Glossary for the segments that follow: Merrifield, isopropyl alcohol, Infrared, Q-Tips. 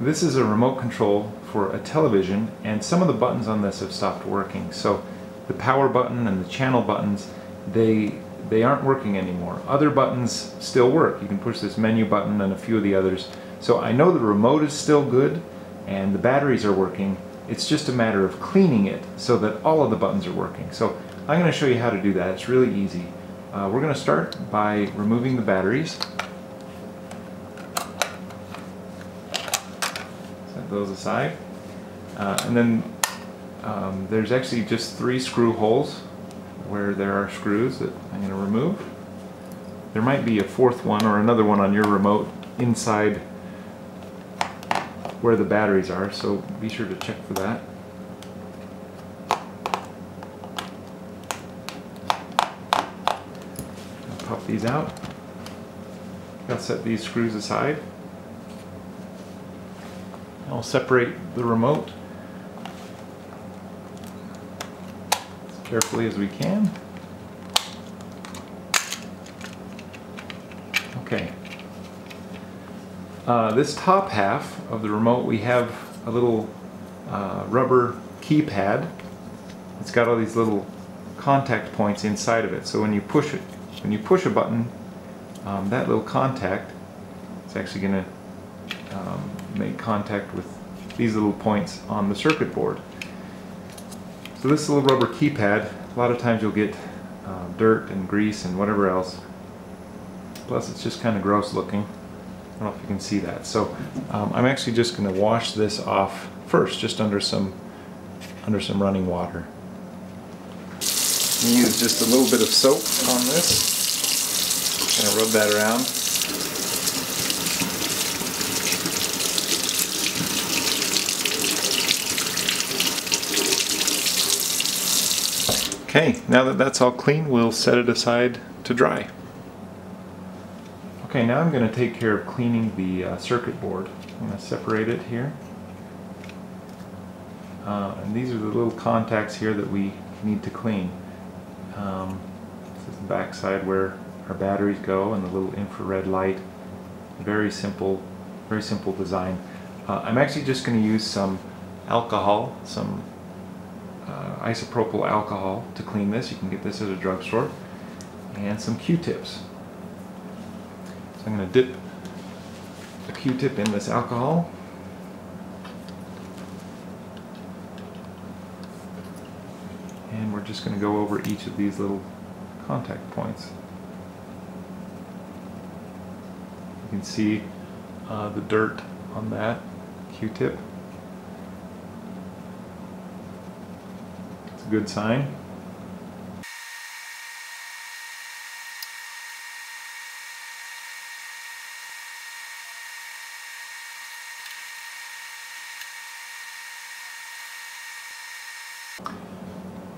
This is a remote control for a television, and some of the buttons on this have stopped working. So the power button and the channel buttons, they aren't working anymore. Other buttons still work. You can push this menu button and a few of the others. So I know the remote is still good and the batteries are working. It's just a matter of cleaning it so that all of the buttons are working. So I'm going to show you how to do that. It's really easy. We're going to start by removing the batteries. Set those aside. And then there's actually just 3 screw holes where there are screws that I'm going to remove. There might be a 4th one or another one on your remote inside where the batteries are, so be sure to check for that. I'll pop these out. I'll set these screws aside. I'll separate the remote as carefully as we can. Okay. This top half of the remote, we have a little rubber keypad. It's got all these little contact points inside of it. So when you push it, when you push a button, that little contact is actually going to make contact with these little points on the circuit board. So this little rubber keypad, a lot of times you'll get dirt and grease and whatever else. Plus, it's just kind of gross looking. I don't know if you can see that. So I'm actually just going to wash this off first, just under some running water. You use just a little bit of soap on this. Kind of rub that around. Okay, now that that's all clean, we'll set it aside to dry. Okay, now I'm going to take care of cleaning the circuit board. I'm going to separate it here. And these are the little contacts here that we need to clean. This is the back side where our batteries go and the little infrared light. Very simple design. I'm actually just going to use some alcohol, some isopropyl alcohol to clean this. You can get this at a drugstore. And some Q-tips. I'm going to dip a Q-tip in this alcohol. And we're just going to go over each of these little contact points. You can see the dirt on that Q-tip. It's a good sign.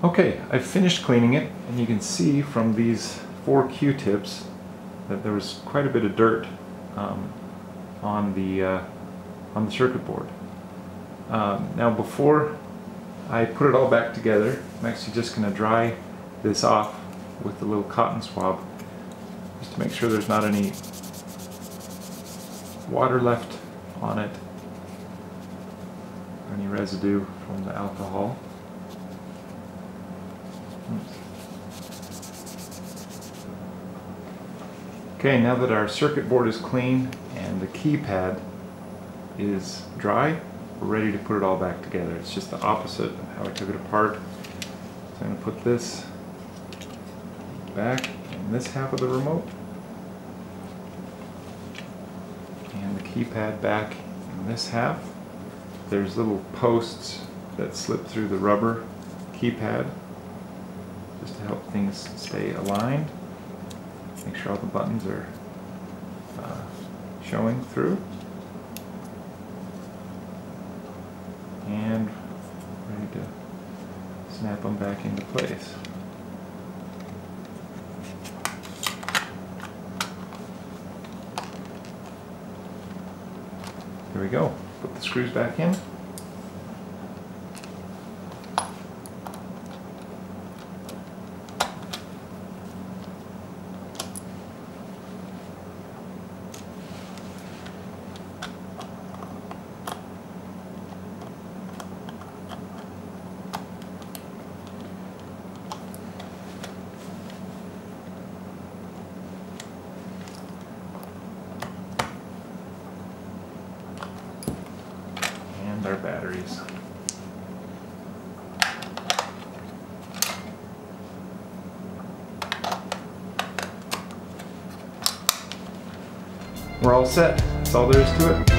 Okay, I've finished cleaning it, and you can see from these 4 Q-tips that there was quite a bit of dirt on the circuit board. Now before I put it all back together, I'm actually just going to dry this off with a little cotton swab just to make sure there's not any water left on it or any residue from the alcohol. Okay, now that our circuit board is clean and the keypad is dry, we're ready to put it all back together. It's just the opposite of how I took it apart. So I'm going to put this back in this half of the remote and the keypad back in this half. There's little posts that slip through the rubber keypad just to help things stay aligned. Make sure all the buttons are showing through. And ready to snap them back into place. There we go. Put the screws back in. their batteries. We're all set. That's all there is to it.